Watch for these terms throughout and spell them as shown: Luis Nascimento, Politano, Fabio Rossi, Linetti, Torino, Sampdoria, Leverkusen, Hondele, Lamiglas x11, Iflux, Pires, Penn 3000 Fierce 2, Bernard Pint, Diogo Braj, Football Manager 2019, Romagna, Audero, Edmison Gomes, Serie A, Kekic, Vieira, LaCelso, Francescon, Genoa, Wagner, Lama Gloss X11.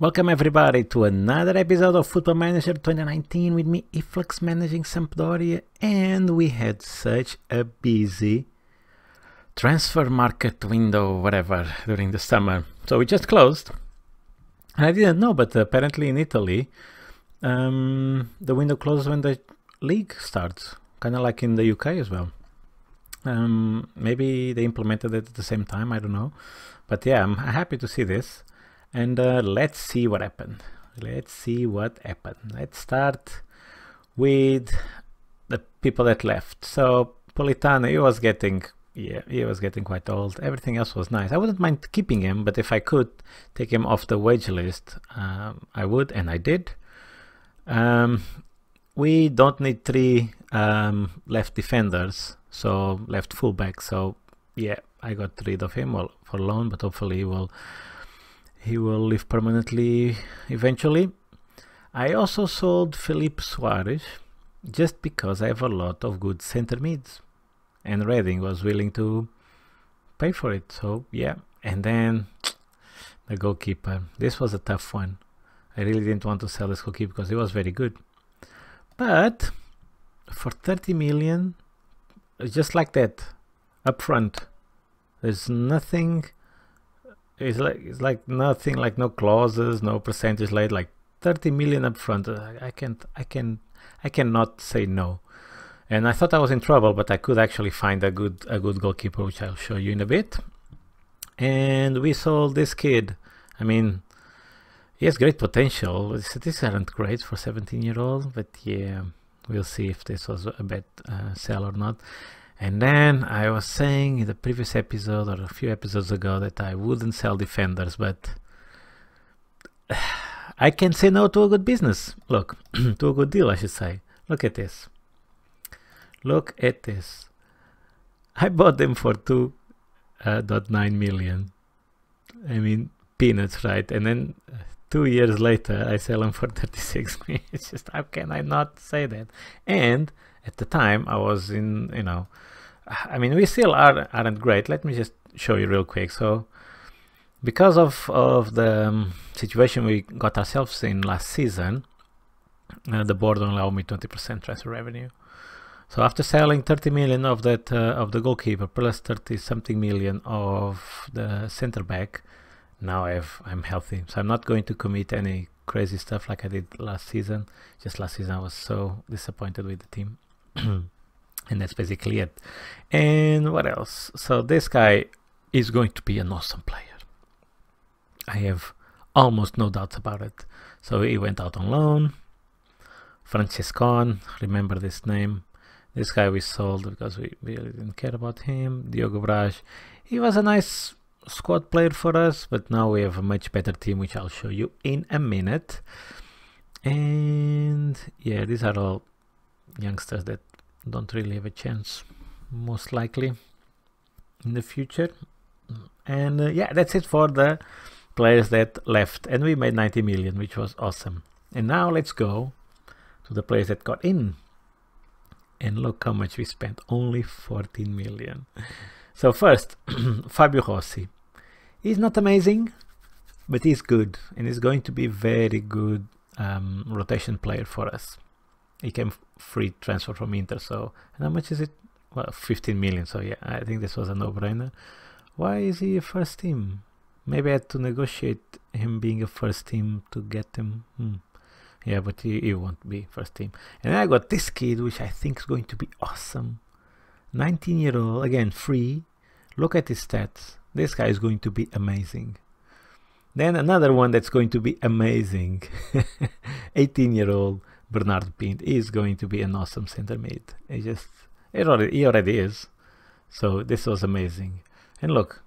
Welcome everybody to another episode of Football Manager 2019 with me, Iflux, managing Sampdoria, and we had such a busy transfer market window, whatever, during the summer. So we just closed, and I didn't know, but apparently in Italy, the window closes when the league starts, kind of like in the UK as well. Maybe they implemented it at the same time, I don't know. But yeah, I'm happy to see this. And let's see what happened. Let's start with the people that left. So Politano, he was getting quite old. Everything else was nice. I wouldn't mind keeping him, but if I could take him off the wage list, I would, and I did. We don't need three left defenders, so left fullback. So yeah, I got rid of him for loan, but hopefully he will live permanently eventually. I also sold Philippe Suarez just because I have a lot of good center mids, and Reading was willing to pay for it. So yeah, and then the goalkeeper. This was a tough one. I really didn't want to sell this goalkeeper because he was very good. But for 30 million, just like that, up front, there's nothing. It's like nothing, like no clauses, no percentage late, like 30 million up front. I cannot say no. And I thought I was in trouble, but I could actually find a good goalkeeper, which I'll show you in a bit. And we sold this kid. I mean, he has great potential. The statistics aren't great for 17-year-old, but yeah, we'll see if this was a bad sell or not. And then I was saying in the previous episode or a few episodes ago that I wouldn't sell defenders, but I can say no to a good business. Look, to a good deal, I should say. Look at this. Look at this. I bought them for 2.9 million. I mean, peanuts, right? And then 2 years later, I sell them for 36 million. It's just, how can I not say that? And at the time, I was in, you know, I mean, we still aren't great. Let me just show you real quick. So because of the situation we got ourselves in last season, the board only allowed me 20% transfer revenue. So after selling 30 million of that of the goalkeeper plus 30 something million of the center back, now I'm healthy. So I'm not going to commit any crazy stuff like I did last season. Just last season I was so disappointed with the team. And that's basically it. And what else? So this guy is going to be an awesome player. I have almost no doubts about it. So he went out on loan. Francescon, remember this name. This guy we sold because we really didn't care about him. Diogo Braj, he was a nice squad player for us, but now we have a much better team, which I'll show you in a minute. And yeah, these are all youngsters that don't really have a chance, most likely, in the future. And yeah, that's it for the players that left, and we made 90 million, which was awesome. And now let's go to the players that got in, and look how much we spent, only 14 million. So first, Fabio Rossi. He's not amazing, but he's good, and he's going to be very good rotation player for us. He came free transfer from Inter, so, and how much is it? Well, 15 million, so yeah, I think this was a no-brainer. Why is he a first team? Maybe I had to negotiate him being a first team to get him. Yeah, but he won't be first team. And I got this kid, which I think is going to be awesome. 19-year-old, again, free. Look at his stats. This guy is going to be amazing. Then another one that's going to be amazing. 18-year-old. Bernard Pint is going to be an awesome center mid. He already is. So this was amazing. And look,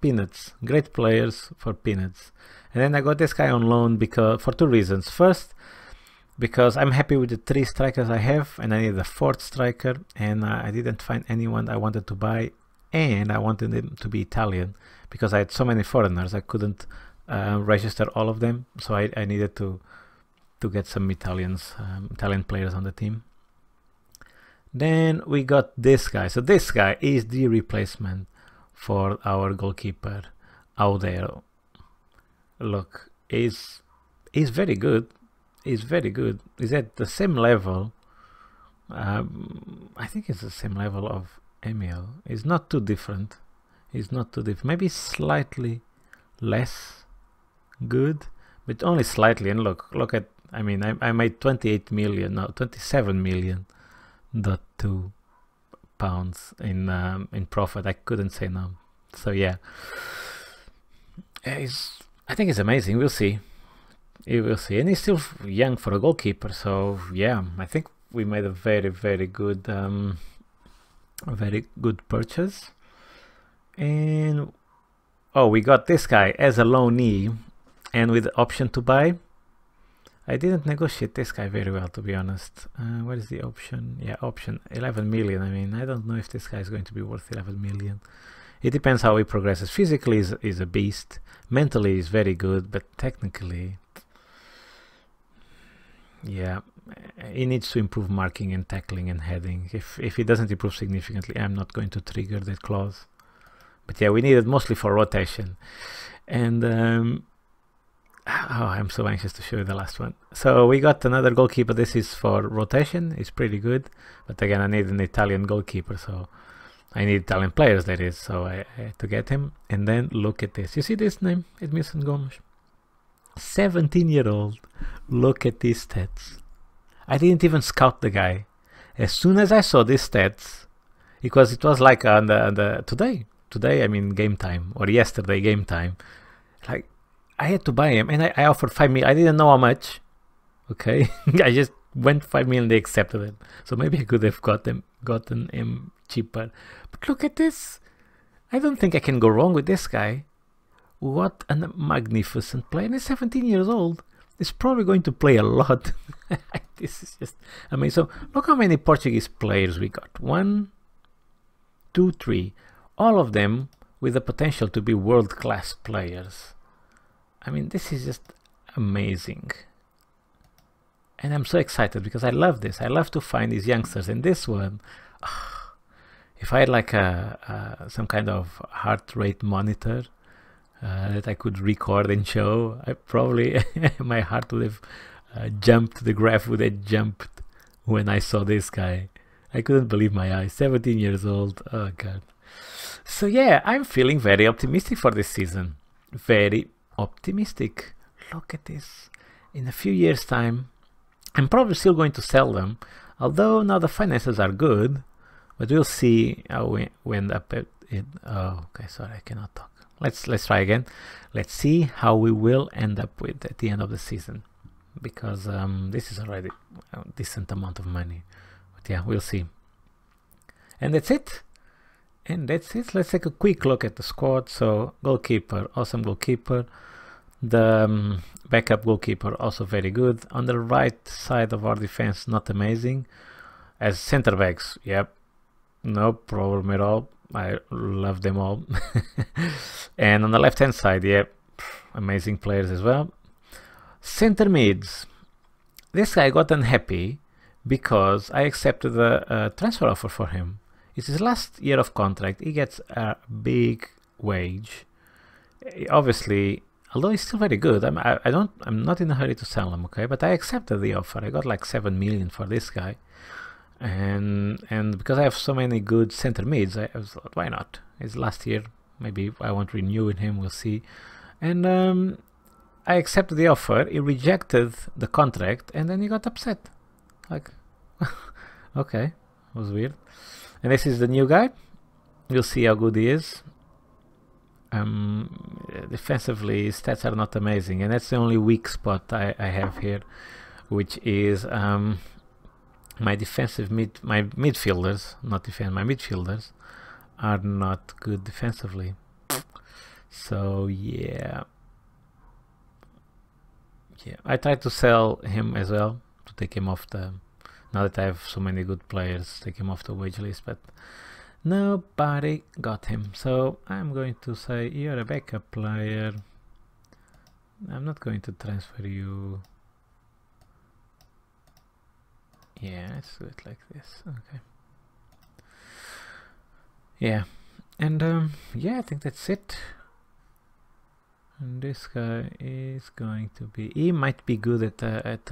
peanuts, great players for peanuts. And then I got this guy on loan because for two reasons. First, because I'm happy with the three strikers I have, and I need a fourth striker, and I didn't find anyone I wanted to buy, and I wanted them to be Italian because I had so many foreigners I couldn't register all of them. So I needed to get some Italian players on the team. Then we got this guy. So this guy is the replacement for our goalkeeper, Audero. Look, is very good. Is very good. Is at the same level. I think it's the same level of Emil. It's not too different. It's not too different. Maybe slightly less good, but only slightly. And look at. I mean, I made 28 million, no, 27 million. £2 in profit. I couldn't say no. So yeah, I think it's amazing. We'll see. You will see. And he's still young for a goalkeeper. So yeah, I think we made a very good purchase. And oh, we got this guy as a loanee and with the option to buy. I didn't negotiate this guy very well, to be honest. What is the option? Yeah, option 11 million. I mean, I don't know if this guy is going to be worth 11 million. It depends how he progresses. Physically, he's a beast. Mentally, he's very good, but technically, yeah, he needs to improve marking and tackling and heading. If he doesn't improve significantly, I'm not going to trigger that clause. But yeah, we need it mostly for rotation. And oh, I'm so anxious to show you the last one. So we got another goalkeeper. This is for rotation. It's pretty good. But again, I need an Italian goalkeeper. So I need Italian players, that is. So I had to get him. And then look at this. You see this name? Edmison Gomes. 17-year-old. Look at these stats. I didn't even scout the guy. As soon as I saw these stats, because it was like on the today, I mean game time, or yesterday game time, like, I had to buy him, and I offered 5 million. I didn't know how much. Okay, I just went 5 million. They accepted it. So maybe I could have gotten him cheaper. But look at this. I don't think I can go wrong with this guy. What a magnificent player! And he's 17 years old. He's probably going to play a lot. This is just amazing. So look how many Portuguese players we got. 1, 2, 3. All of them with the potential to be world-class players. I mean, this is just amazing. And I'm so excited because I love this. I love to find these youngsters. And this one, if I had like some kind of heart rate monitor that I could record and show, I probably, my heart would have jumped, the graph would have jumped when I saw this guy. I couldn't believe my eyes. 17 years old. Oh, God. So, yeah, I'm feeling very optimistic for this season. Very optimistic. Look at this. In a few years' time, I'm probably still going to sell them, although now the finances are good, but we'll see how we end up at it. Oh, okay, sorry, I cannot talk. Let's try again. Let's see how we will end up with at the end of the season, because this is already a decent amount of money. But yeah, we'll see. And that's it. And that's it. Let's take a quick look at the squad. So goalkeeper, awesome goalkeeper. The backup goalkeeper, also very good. On the right side of our defense, not amazing. As center backs, yep, no problem at all. I love them all. And on the left hand side, yep, amazing players as well. Center mids. This guy got unhappy because I accepted a transfer offer for him. It's his last year of contract. He gets a big wage. Obviously, although he's still very good, I'm not in a hurry to sell him. Okay, but I accepted the offer. I got like 7 million for this guy, and because I have so many good center mids, I was like, why not? It's last year. Maybe I won't renew with him. We'll see. And I accepted the offer. He rejected the contract, and then he got upset. Like, okay, it was weird. And this is the new guy. You'll see how good he is. Defensively, his stats are not amazing, and that's the only weak spot I have here, which is my defensive midfielders. Not defend, my midfielders are not good defensively. So yeah. I tried to sell him as well to take him off the. Now that I have so many good players, take him off the wage list, but nobody got him. So I'm going to say, you're a backup player. I'm not going to transfer you. Yeah, let's do it like this. Okay. Yeah. And yeah, I think that's it. And this guy is going to be... He might be good at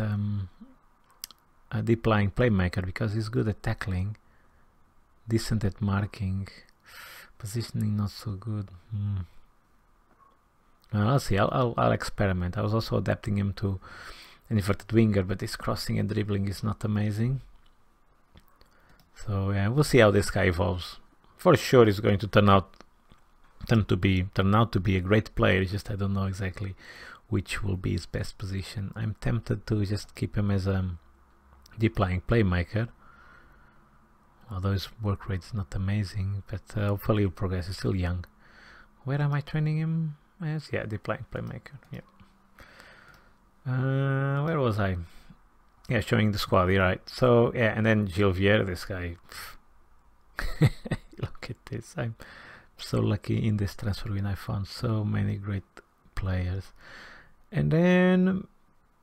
deploying playmaker, because he's good at tackling, decent at marking, positioning not so good. I'll see, I'll experiment. I was also adapting him to an inverted winger, but his crossing and dribbling is not amazing. So yeah, we'll see how this guy evolves. For sure he's going to turn out to be a great player. It's just I don't know exactly which will be his best position. I'm tempted to just keep him as a deep-lying playmaker, although his work rate's not amazing, but hopefully he'll progress. He's still young. Where am I training him as? Yeah, deep-lying playmaker. Yep. Where was I? Yeah, showing the squad. You're right. So yeah, and then Gil Vieira, this guy. Look at this. I'm so lucky in this transfer win. I found so many great players. And then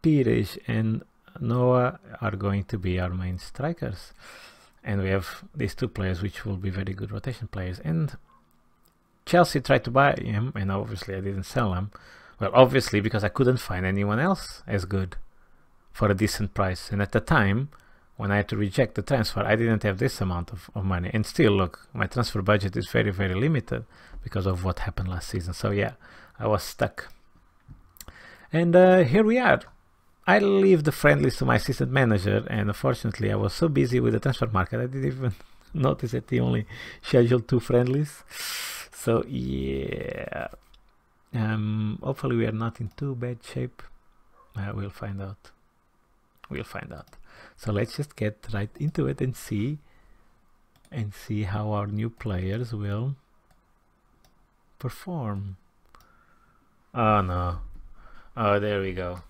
Pires and Noah are going to be our main strikers, and we have these two players which will be very good rotation players. And Chelsea tried to buy him, and obviously I didn't sell him. Well, obviously, because I couldn't find anyone else as good for a decent price. And at the time when I had to reject the transfer, I didn't have this amount of money. And still, look, my transfer budget is very, very limited because of what happened last season. So yeah, I was stuck. And here we are. I leave the friendlies to my assistant manager, and unfortunately I was so busy with the transfer market I didn't even notice that he only scheduled 2 friendlies. So yeah, hopefully we are not in too bad shape. We'll find out. We'll find out. So let's just get right into it and see how our new players will perform. Oh no. Oh, there we go.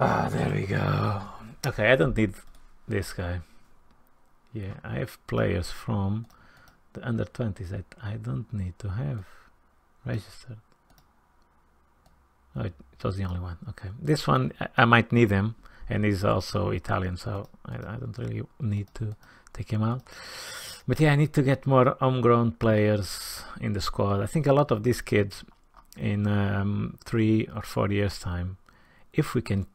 Ah, there we go. Okay, I don't need this guy. Yeah, I have players from the under 20s that I don't need to have registered. Oh, it was the only one. Okay, this one I might need him. And he's also Italian, so I don't really need to take him out. But yeah, I need to get more homegrown players in the squad. I think a lot of these kids in 3 or 4 years' time, if we can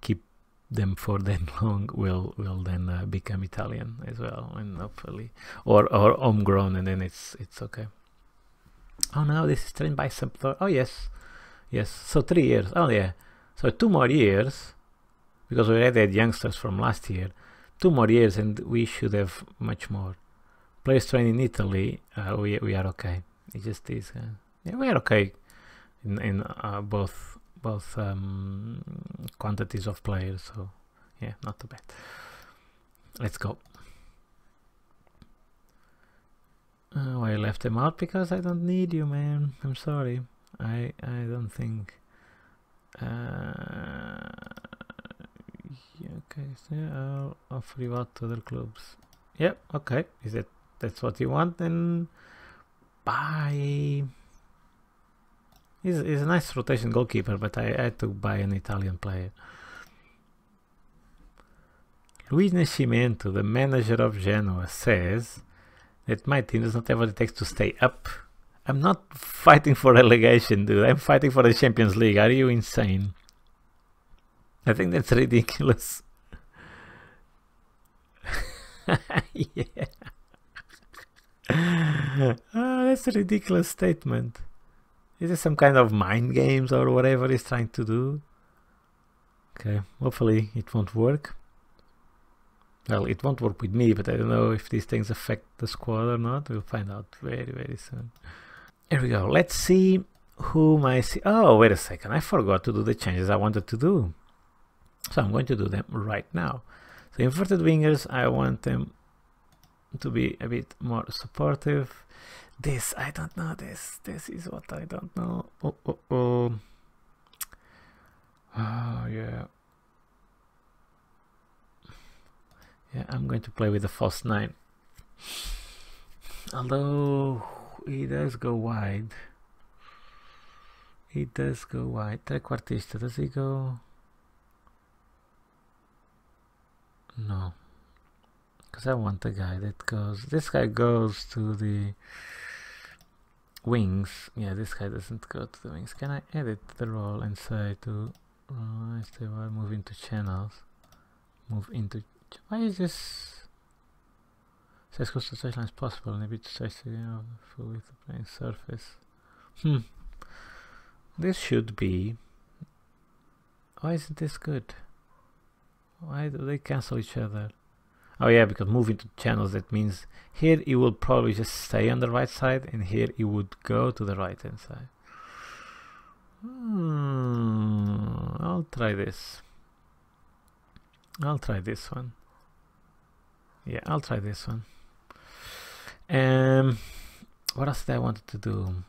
keep them for that long, will then become Italian as well, and hopefully, or homegrown, and then it's okay. Oh no, this is trained by Sampdoria. Oh yes, yes. So 3 years. Oh yeah. So 2 more years. Because we already had youngsters from last year, 2 more years, and we should have much more. Players trained in Italy, we are okay. It just is, yeah, we are okay in both quantities of players. So yeah, not too bad. Let's go. Oh, I left them out because I don't need you, man. I'm sorry. I don't think. Okay, so I'll offer you out to other clubs. Yep, okay. Is that that's what you want? Then bye. He's a nice rotation goalkeeper, but I had to buy an Italian player. Luis Nascimento, the manager of Genoa, says that my team does not have what it takes to stay up. I'm not fighting for relegation, dude. I'm fighting for the Champions League. Are you insane? I think that's ridiculous. Yeah. Oh, that's a ridiculous statement. Is it some kind of mind games or whatever he's trying to do? Okay, hopefully it won't work. Well, it won't work with me, but I don't know if these things affect the squad or not. We'll find out very, very soon. Here we go. Let's see whom I see. Oh, wait a second. I forgot to do the changes I wanted to do. So I'm going to do them right now. So inverted wingers, I want them to be a bit more supportive. This, I don't know this. This is what I don't know. Oh, oh, oh. Oh, yeah. Yeah, I'm going to play with the false 9. Although he does go wide. He does go wide. Trequartista, does he go... No, because I want a guy that goes. This guy goes to the wings. Yeah, this guy doesn't go to the wings. Can I edit the role and say to move into channels? Move into. Why is this? Says close to the touchline is possible, and a bit to with the plane surface. This should be. Why isn't this good? Why do they cancel each other? Oh yeah, because moving to channels, that means here it will probably just stay on the right side, and here it would go to the right hand side. I'll try this. I'll try this one. Yeah, I'll try this one. What else did I want to do?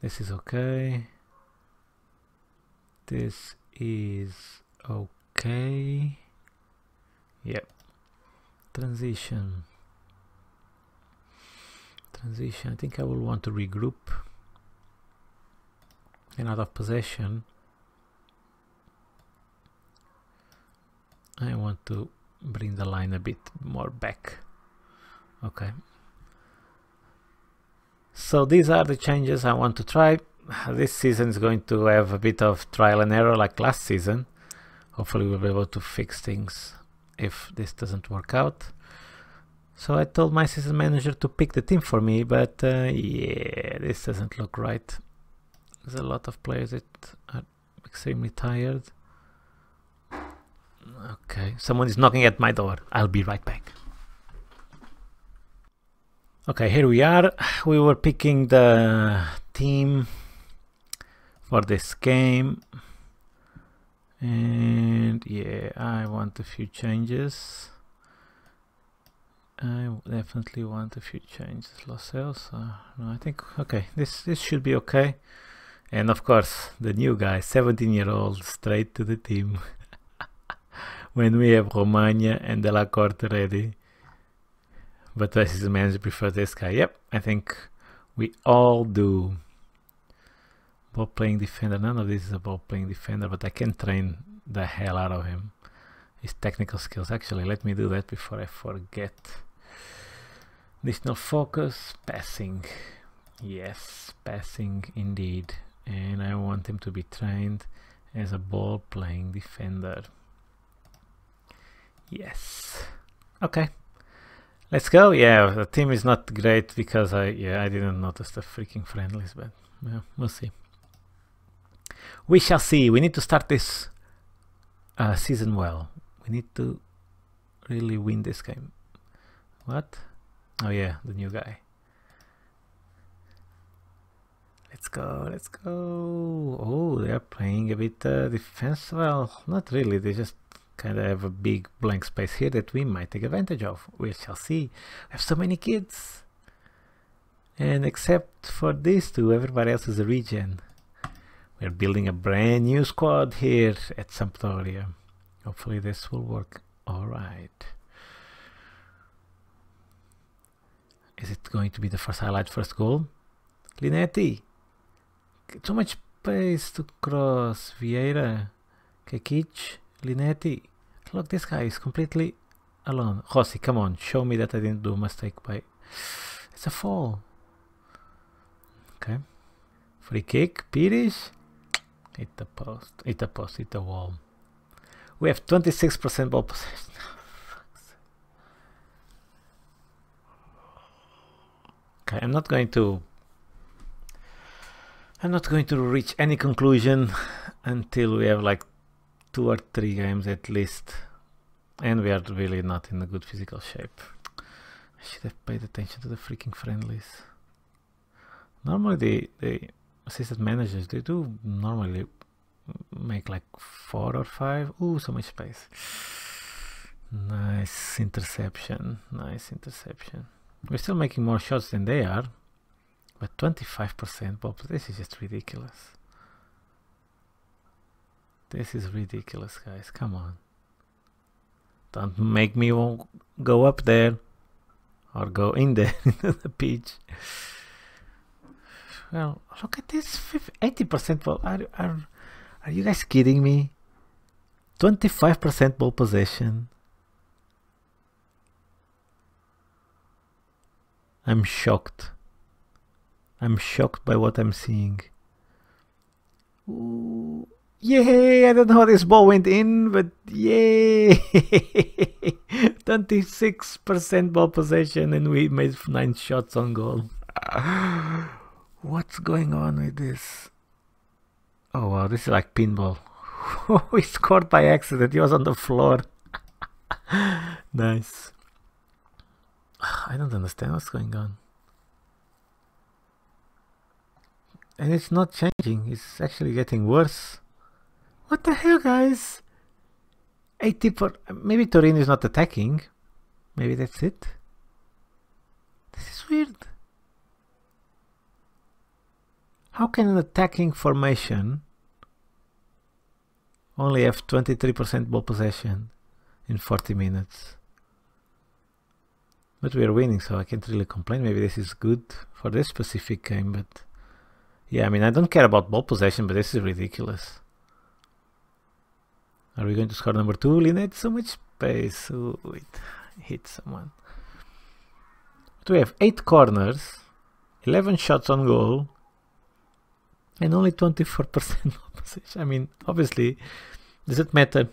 This is okay. This is okay. Yep. Transition. Transition. I think I will want to regroup. And out of possession, I want to bring the line a bit more back. Okay. So these are the changes I want to try. This season is going to have a bit of trial and error like last season. Hopefully we'll be able to fix things if this doesn't work out. So I told my season manager to pick the team for me, but yeah, this doesn't look right. There's a lot of players that are extremely tired. Okay, someone is knocking at my door. I'll be right back. Okay, here we are. We were picking the team for this game. And yeah, I want a few changes. I definitely want a few changes. LaCelso. No, I think, okay, this should be okay. And of course, the new guy, 17-year-old, straight to the team. When we have Romagna and De La Corte ready. But this is the manager prefer this guy. Yep, I think we all do. Ball playing defender. None of this is a ball playing defender, but I can train the hell out of him. His technical skills. Actually, let me do that before I forget. Additional focus. Passing. Yes, passing indeed. And I want him to be trained as a ball playing defender. Yes. Okay. Let's go. Yeah, the team is not great because I didn't notice the freaking friendlies, but yeah, we'll see. We shall see. We need to start this season well. We need to really win this game. What? Oh yeah, the new guy. Let's go. Let's go. Oh, they are playing a bit defensive. Well, not really. They just kind of have a big blank space here that we might take advantage of. We shall see. I have so many kids, and except for these two, everybody else is a regen. We're building a brand new squad here at Sampdoria. Hopefully this will work all right. Is it going to be the first highlight, first goal? Linetti. Too much space to cross. Vieira. Kekic. Linetti. Look, this guy is completely alone. Rossi, come on, show me that I didn't do a mistake by... It's a foul. Okay. Free kick. Pires. Hit the post. Hit the post. Hit the wall. We have 26% ball possession. Okay, I'm not going to reach any conclusion until we have like 2 or 3 games at least, and we are really not in a good physical shape. I should have paid attention to the freaking friendlies. Normally the assistant managers, they do normally make like 4 or 5. Ooh, so much space. Nice interception. Nice interception. We're still making more shots than they are, but 25% ball. This is just ridiculous. This is ridiculous, guys. Come on. Don't make me go up there or go in there into the pitch. Well, look at this 80% ball. Are you guys kidding me? 25% ball possession. I'm shocked. I'm shocked by what I'm seeing. Ooh, yay! I don't know how this ball went in, but yay! 26% ball possession and we made 9 shots on goal. What's going on with this? Oh wow, this is like pinball. We scored by accident, he was on the floor. Nice. I don't understand what's going on. And it's not changing, it's actually getting worse. What the hell, guys? 80 for... Maybe Torino is not attacking. Maybe that's it. This is weird. How can an attacking formation only have 23% ball possession in 40 minutes? But we are winning, so I can't really complain. Maybe this is good for this specific game, but... Yeah, I mean, I don't care about ball possession, but this is ridiculous. Are we going to score number 2? Linetti, so much space. Ooh, it hit someone. But we have 8 corners, 11 shots on goal, and only 24% possession. I mean, obviously, does it matter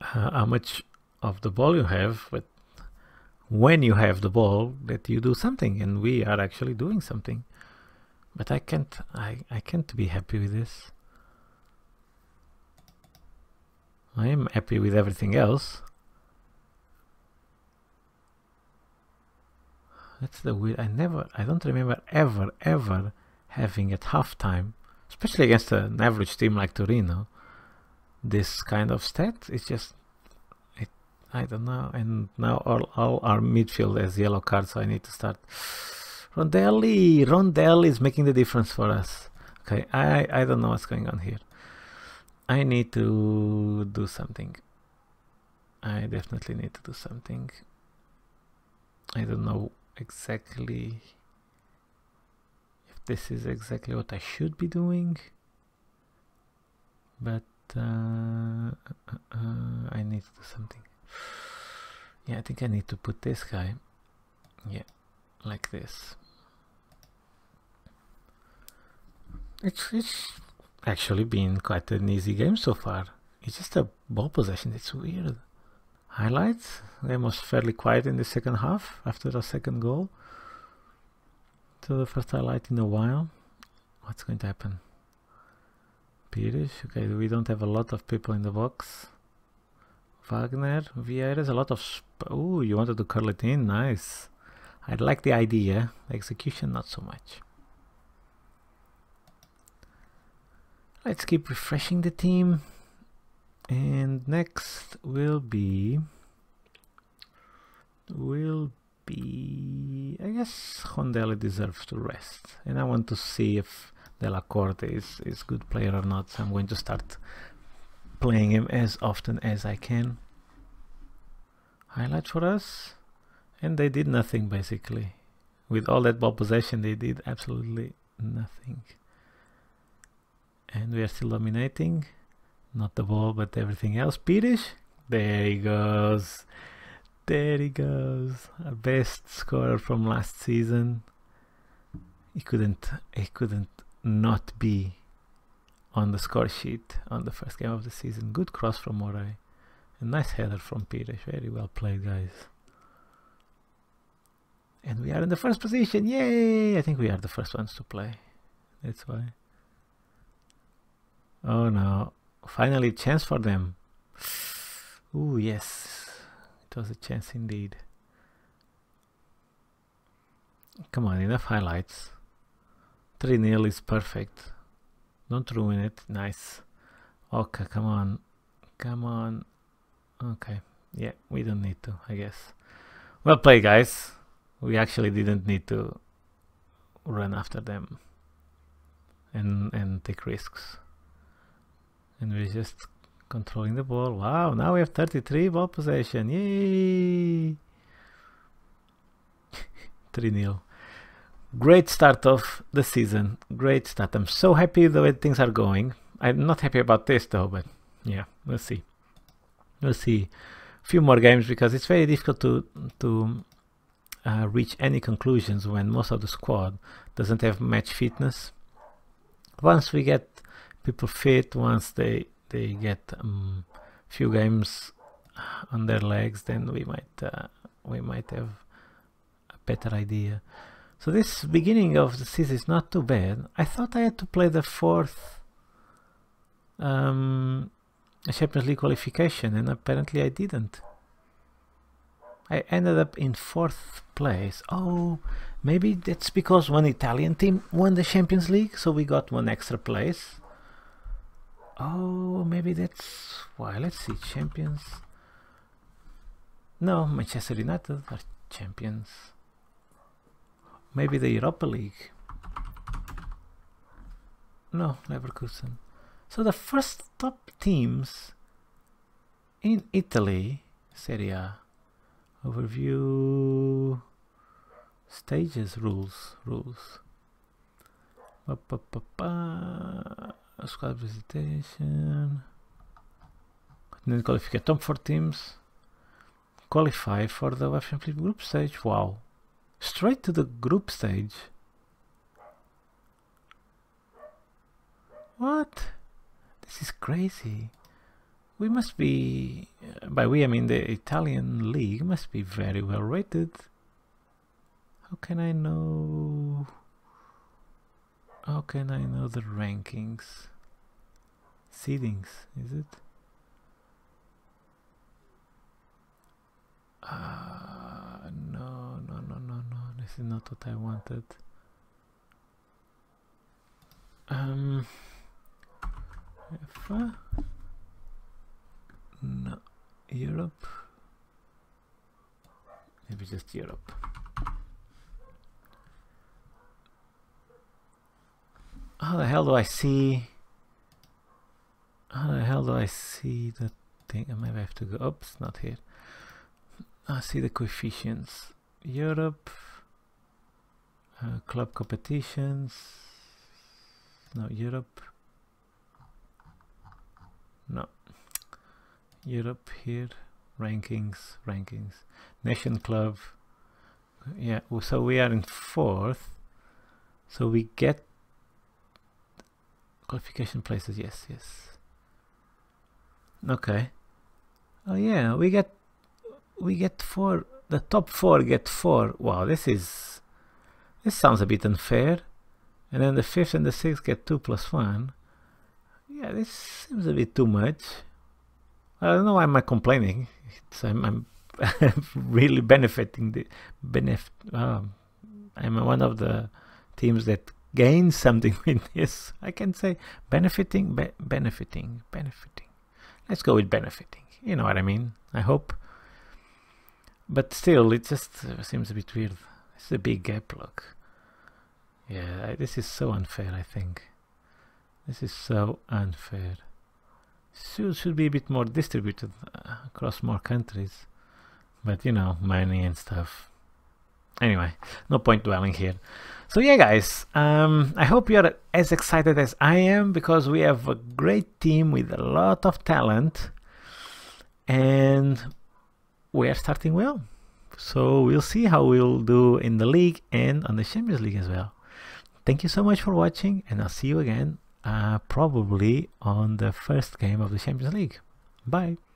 how much of the ball you have, but when you have the ball, that you do something, and we are actually doing something. But I can't be happy with this. I am happy with everything else. That's the weird. I don't remember ever having at halftime, especially against an average team like Torino, this kind of stat. It's just, I don't know. And now all our midfield has yellow cards, so I need to start. Rondelli is making the difference for us. Okay, I don't know what's going on here. I need to do something. I definitely need to do something. I don't know exactly if this is exactly what I should be doing, but I need to do something. Yeah, I think I need to put this guy, yeah, like this. It's actually been quite an easy game so far. It's just a ball possession, it's weird. Highlights, the game was fairly quiet in the second half after the second goal. So the first highlight in a while. What's going to happen? Pires, okay, we don't have a lot of people in the box. Wagner, Vieira, a lot of... Ooh, you wanted to curl it in, nice. I'd like the idea, execution not so much. Let's keep refreshing the team, and next will be I guess Hondele deserves to rest, and I want to see if De La Corte is good player or not, so I'm going to start playing him as often as I can. Highlight for us, and they did nothing basically. With all that ball possession, they did absolutely nothing. And we are still dominating, not the ball but everything else. Pires, there he goes, there he goes, our best scorer from last season. He couldn't not be on the score sheet on the first game of the season. Good cross from Moray, a nice header from Pires, very well played, guys. And we are in the first position, yay! I think we are the first ones to play, that's why. Oh no, finally a chance for them. Ooh, yes, it was a chance indeed. Come on, enough highlights. 3-0 is perfect. Don't ruin it, nice. Okay, come on, come on. Okay, yeah, we don't need to, I guess. Well played, guys. We actually didn't need to run after them and take risks. And we're just controlling the ball. Wow, now we have 33 ball possession. Yay! 3-0. Great start of the season. Great start. I'm so happy the way things are going. I'm not happy about this though, but yeah, we'll see. We'll see. A few more games because it's very difficult to reach any conclusions when most of the squad doesn't have match fitness. Once we get people fit, once they get few games on their legs, then we might have a better idea. So this beginning of the season is not too bad. I thought I had to play the fourth Champions League qualification, and apparently I didn't. I ended up in 4th place. Oh, maybe that's because one Italian team won the Champions League, so we got one extra place. Oh, maybe that's why. Let's see, champions. No, Manchester United are champions. Maybe the Europa League. No, Leverkusen. So the first top teams in Italy, Serie A. Overview, stages, rules. Squad visitation. Continental qualification. Top 4 teams qualify for the UEFA Champions League group stage. Wow. Straight to the group stage. What? This is crazy. We must be, by we I mean the Italian league, must be very well rated. How can I know? How can I know the rankings? Seedings, is it? No. This is not what I wanted. No, Europe. Maybe just Europe. How the hell do I see? How the hell do I see the thing? Maybe I have to go. Oops, not here. I see the coefficients. Europe. Club competitions. No, Europe. No. Europe here, rankings, nation club. Yeah, so we are in 4th, so we get qualification places. Yes. Okay. Oh yeah, we get 4. The top 4 get 4. Wow, this sounds a bit unfair. And then the 5th and the 6th get 2 plus 1. Yeah, this seems a bit too much. I don't know why I'm complaining. I'm really benefiting. I'm one of the teams that gains something with this. I can say benefiting, benefiting. Let's go with benefiting. You know what I mean? I hope. But still, it just seems a bit weird. It's a big gap, look. Yeah, this is so unfair, I think. This is so unfair. Should be a bit more distributed across more countries, but you know, money and stuff. Anyway, no point dwelling here. So yeah, guys, I hope you're as excited as I am, because we have a great team with a lot of talent and we are starting well. So we'll see how we'll do in the league and on the Champions League as well. Thank you so much for watching, and I'll see you again. Probably on the first game of the Champions League. Bye!